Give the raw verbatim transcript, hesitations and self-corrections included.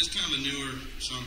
It's kind of a newer song.